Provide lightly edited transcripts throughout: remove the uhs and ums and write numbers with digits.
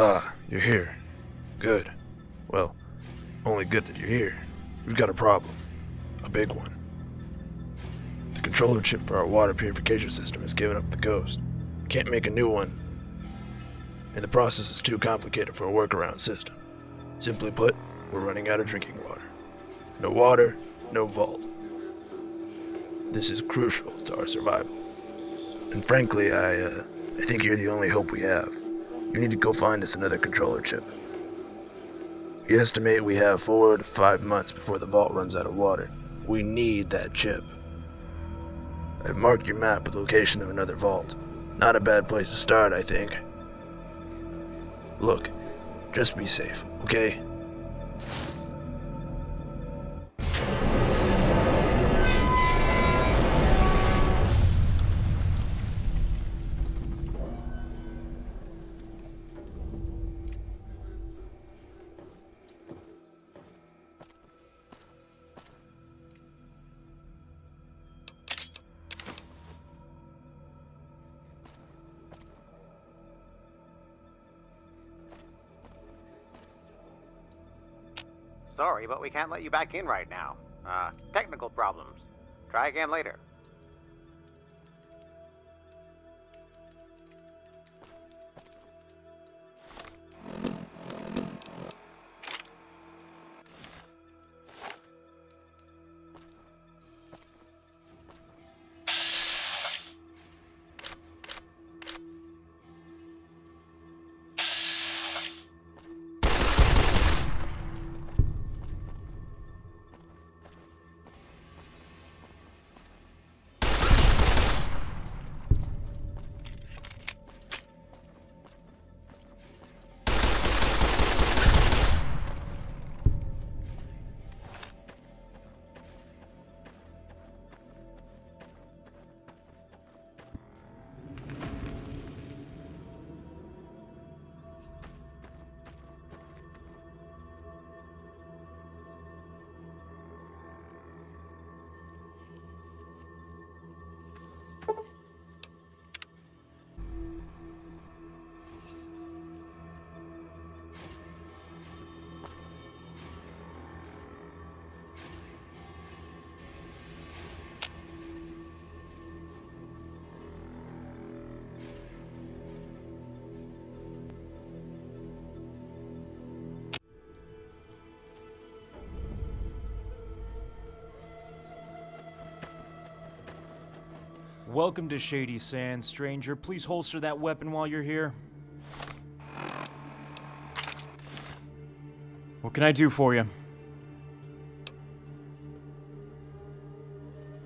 Ah, you're here. Good. Well, only good that you're here. We've got a problem. A big one. The controller chip for our water purification system has given up the ghost. Can't make a new one, and the process is too complicated for a workaround system. Simply put, we're running out of drinking water. No water, no vault. This is crucial to our survival. And frankly, I think you're the only hope we have. You need to go find us another controller chip. We estimate we have 4 to 5 months before the vault runs out of water. We need that chip. I've marked your map with location of another vault. Not a bad place to start, I think. Look, just be safe, okay? Sorry, but we can't let you back in right now. Technical problems. Try again later. Welcome to Shady Sands, stranger. Please holster that weapon while you're here. What can I do for you?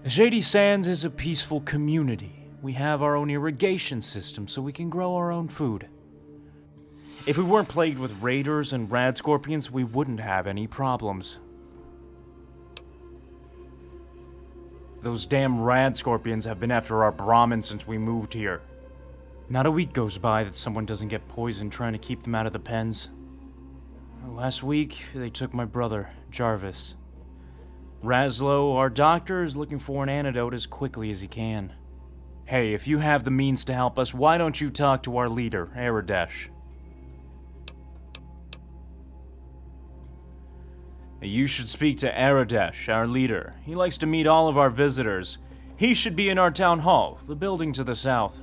Shady Sands is a peaceful community. We have our own irrigation system, so we can grow our own food. If we weren't plagued with raiders and rad scorpions, we wouldn't have any problems. Those damn rad scorpions have been after our Brahmin since we moved here. Not a week goes by that someone doesn't get poisoned trying to keep them out of the pens. Last week, they took my brother, Jarvis. Razlo, our doctor, is looking for an antidote as quickly as he can. Hey, if you have the means to help us, why don't you talk to our leader, Aradesh? You should speak to Aradesh, our leader. He likes to meet all of our visitors. He should be in our town hall, the building to the south.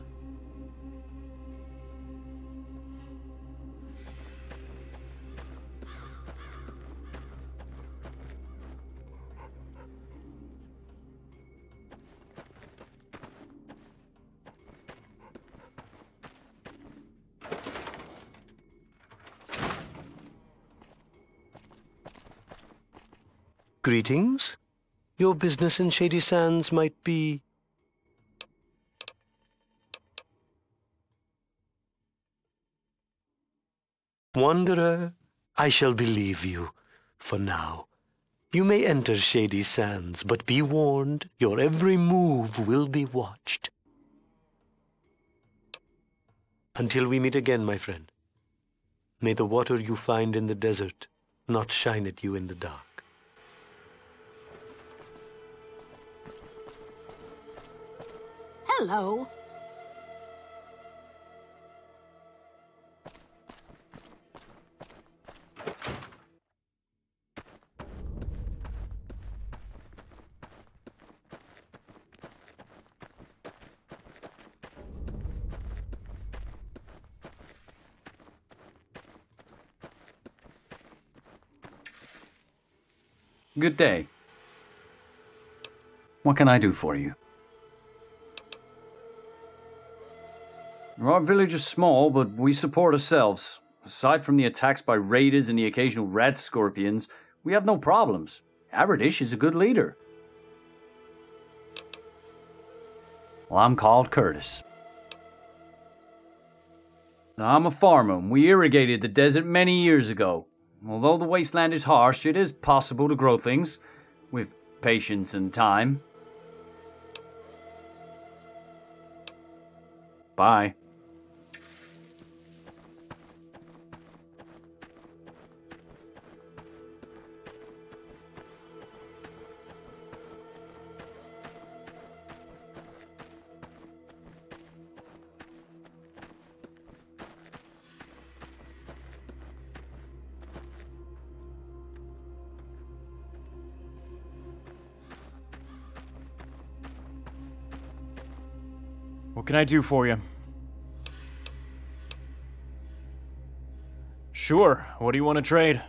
Greetings. Your business in Shady Sands might be... Wanderer, I shall believe you, for now. You may enter Shady Sands, but be warned, your every move will be watched. Until we meet again, my friend, may the water you find in the desert not shine at you in the dark. Hello. Good day. What can I do for you? Our village is small, but we support ourselves. Aside from the attacks by raiders and the occasional rad scorpions, we have no problems. Aradesh is a good leader. Well, I'm called Curtis. I'm a farmer, and we irrigated the desert many years ago. Although the wasteland is harsh, it is possible to grow things, with patience and time. Bye. What can I do for you? Sure, what do you want to trade?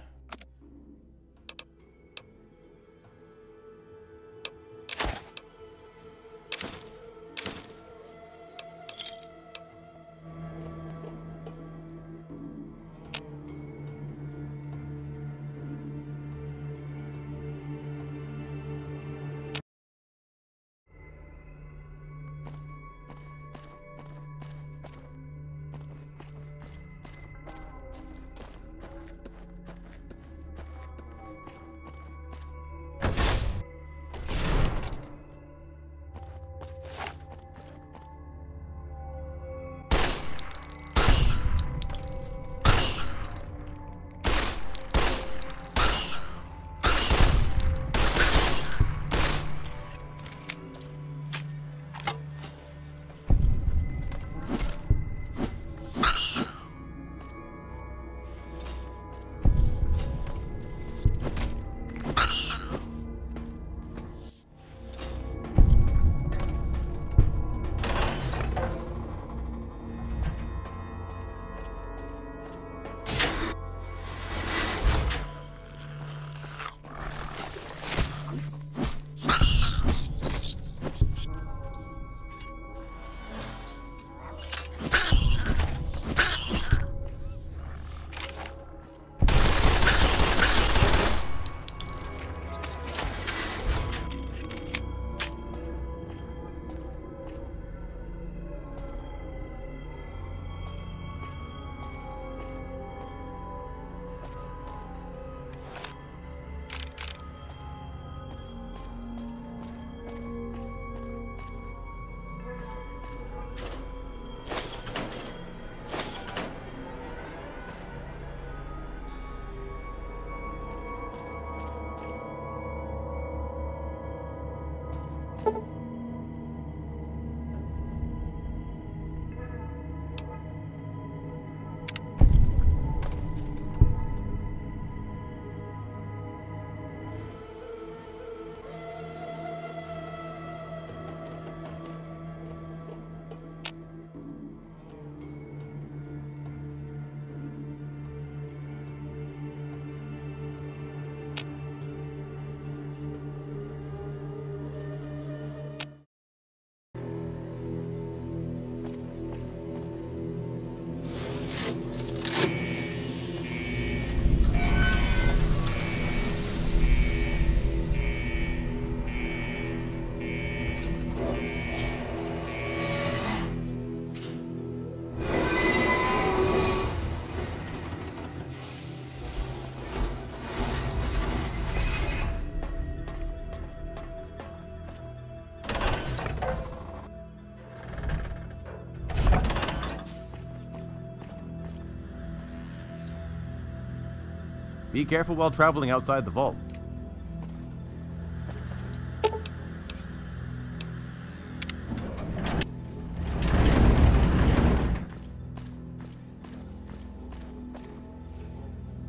Be careful while traveling outside the vault.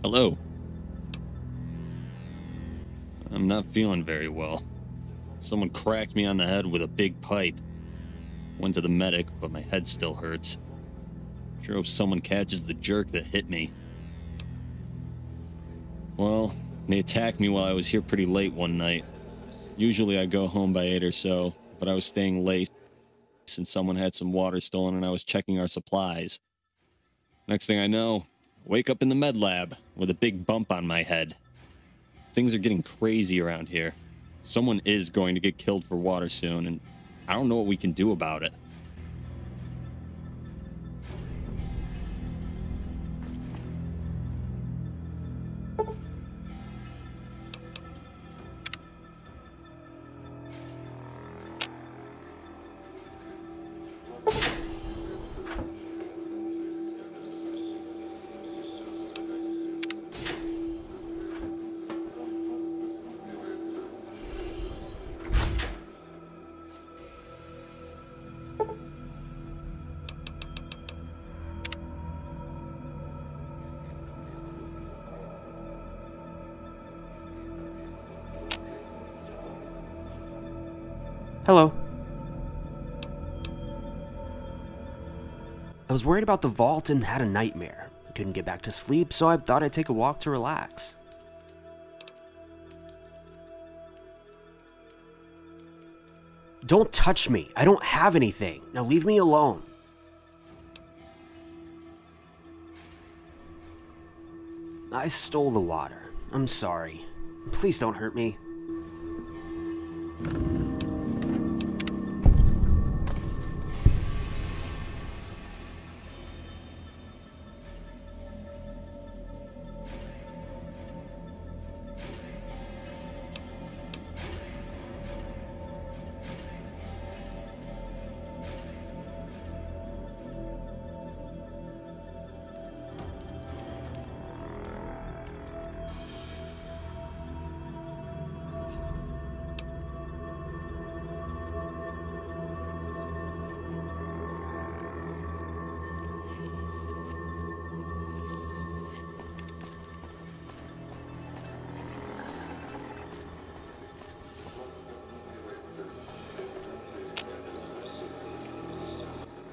Hello. I'm not feeling very well. Someone cracked me on the head with a big pipe. Went to the medic, but my head still hurts. Sure hope someone catches the jerk that hit me. Well, They attacked me while I was here pretty late one night. Usually I go home by 8 or so, but I was staying late since someone had some water stolen and I was checking our supplies. Next thing I know, I wake up in the med lab with a big bump on my head. Things are getting crazy around here. Someone is going to get killed for water soon, and I don't know what we can do about it. Hello. I was worried about the vault and had a nightmare. I couldn't get back to sleep, so I thought I'd take a walk to relax. Don't touch me. I don't have anything. Now leave me alone. I stole the water. I'm sorry. Please don't hurt me.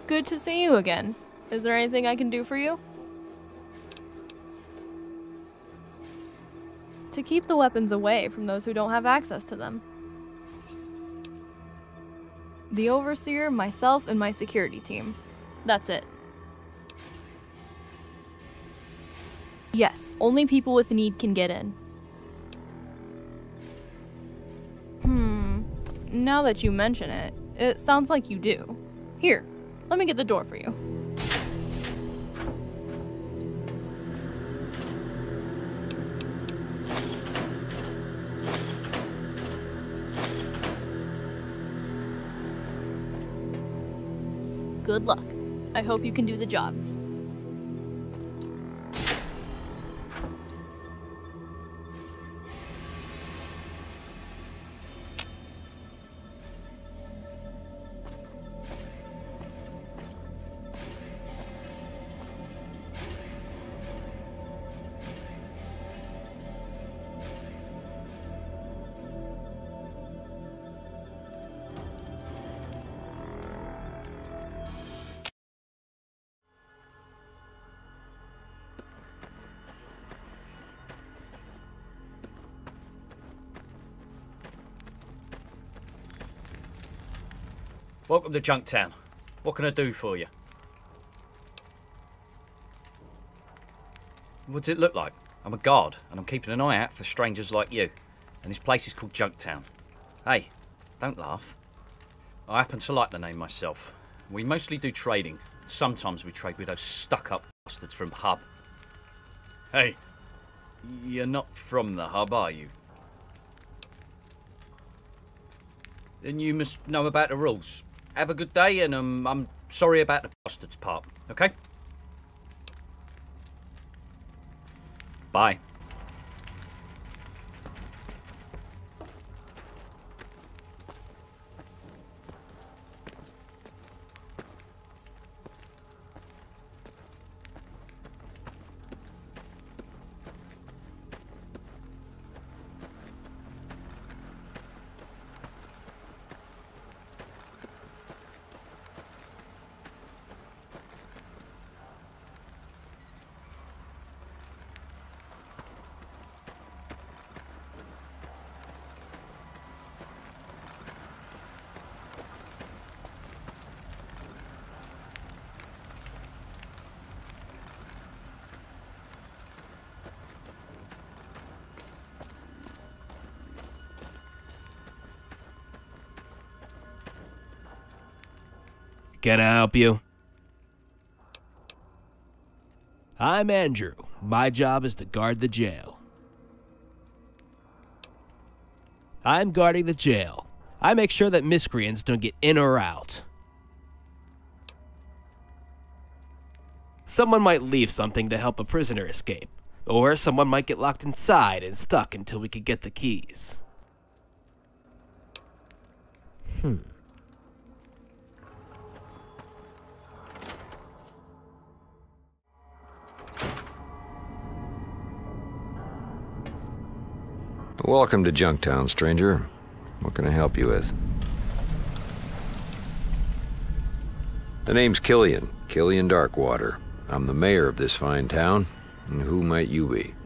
Good to see you again. Is there anything I can do for you? To keep the weapons away from those who don't have access to them. The Overseer, myself, and my security team. That's it. Yes, only people with need can get in. Now that you mention it, it sounds like you do. Here. Let me get the door for you. Good luck. I hope you can do the job. Welcome to Junktown. What can I do for you? What's it look like? I'm a guard, and I'm keeping an eye out for strangers like you. And this place is called Junktown. Hey, don't laugh. I happen to like the name myself. We mostly do trading. Sometimes we trade with those stuck-up bastards from The Hub. Hey, you're not from The Hub, are you? Then you must know about the rules. Have a good day, and I'm sorry about the bastards part, okay? Bye. Can I help you? I'm Andrew. My job is to guard the jail. I'm guarding the jail. I make sure that miscreants don't get in or out. Someone might leave something to help a prisoner escape, or someone might get locked inside and stuck until we could get the keys. Welcome to Junktown, stranger. What can I help you with? The name's Killian Darkwater. I'm the mayor of this fine town. And who might you be?